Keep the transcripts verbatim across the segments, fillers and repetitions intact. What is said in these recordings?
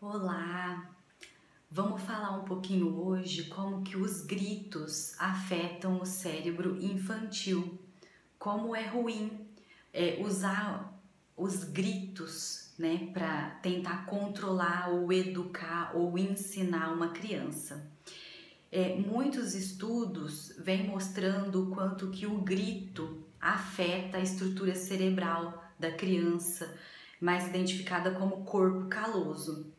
Olá! Vamos falar um pouquinho hoje como que os gritos afetam o cérebro infantil. Como é ruim é, usar os gritos, né, para tentar controlar ou educar ou ensinar uma criança. É, muitos estudos vêm mostrando o quanto que o grito afeta a estrutura cerebral da criança, mais identificada como corpo caloso.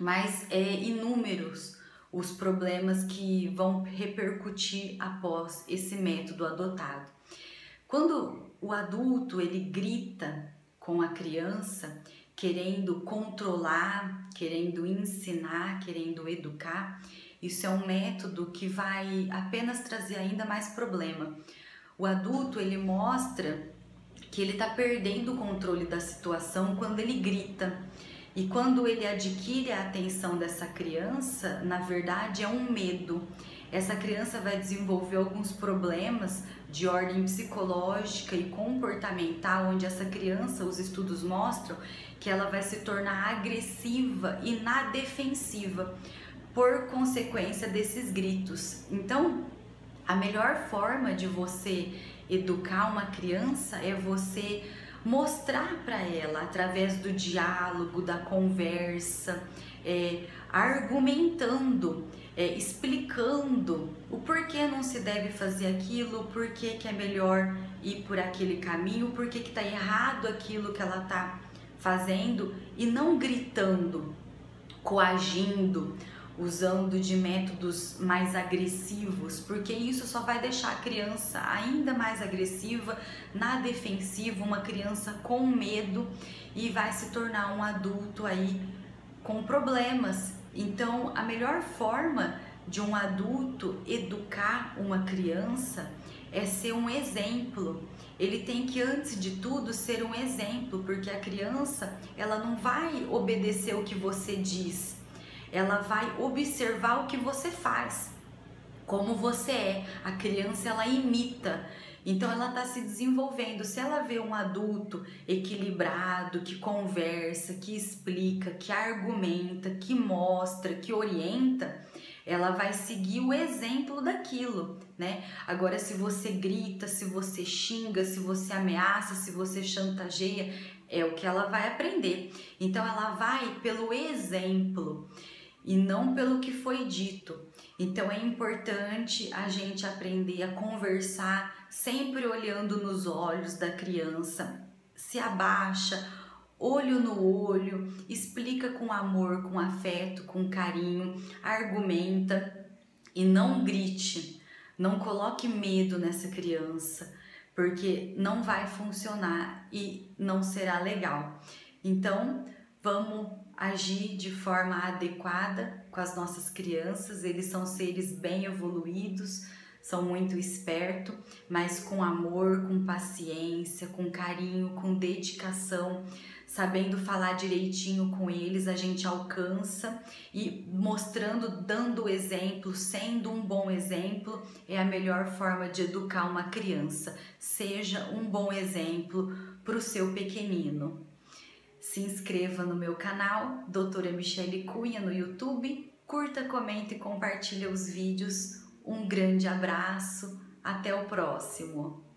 Mas é inúmeros os problemas que vão repercutir após esse método adotado. Quando o adulto ele grita com a criança, querendo controlar, querendo ensinar, querendo educar, isso é um método que vai apenas trazer ainda mais problema. O adulto ele mostra que ele está perdendo o controle da situação quando ele grita. E quando ele adquire a atenção dessa criança, na verdade é um medo. Essa criança vai desenvolver alguns problemas de ordem psicológica e comportamental, onde essa criança, os estudos mostram, que ela vai se tornar agressiva e na defensiva por consequência desses gritos. Então, a melhor forma de você educar uma criança é você mostrar para ela, através do diálogo, da conversa, é, argumentando, é, explicando o porquê não se deve fazer aquilo, porquê que é melhor ir por aquele caminho, porquê que está errado aquilo que ela está fazendo, e não gritando, coagindo, usando de métodos mais agressivos, porque isso só vai deixar a criança ainda mais agressiva, na defensiva, uma criança com medo, e vai se tornar um adulto aí com problemas. Então, a melhor forma de um adulto educar uma criança é ser um exemplo. Ele tem que, antes de tudo, ser um exemplo, porque a criança, ela não vai obedecer o que você diz. Ela vai observar o que você faz, como você é. A criança, ela imita, então ela está se desenvolvendo. Se ela vê um adulto equilibrado, que conversa, que explica, que argumenta, que mostra, que orienta, ela vai seguir o exemplo daquilo, né? Agora, se você grita, se você xinga, se você ameaça, se você chantageia, é o que ela vai aprender. Então, ela vai pelo exemplo e não pelo que foi dito. Então é importante a gente aprender a conversar sempre olhando nos olhos da criança. Se abaixa, olho no olho, explica com amor, com afeto, com carinho, argumenta e não grite. Não coloque medo nessa criança, porque não vai funcionar e não será legal. Então, vamos agir de forma adequada com as nossas crianças. Eles são seres bem evoluídos, são muito espertos, mas com amor, com paciência, com carinho, com dedicação, sabendo falar direitinho com eles, a gente alcança, e mostrando, dando exemplo, sendo um bom exemplo, é a melhor forma de educar uma criança. Seja um bom exemplo para o seu pequenino. Se inscreva no meu canal, Doutora Michele Cunha, no YouTube. Curta, comenta e compartilha os vídeos. Um grande abraço, até o próximo!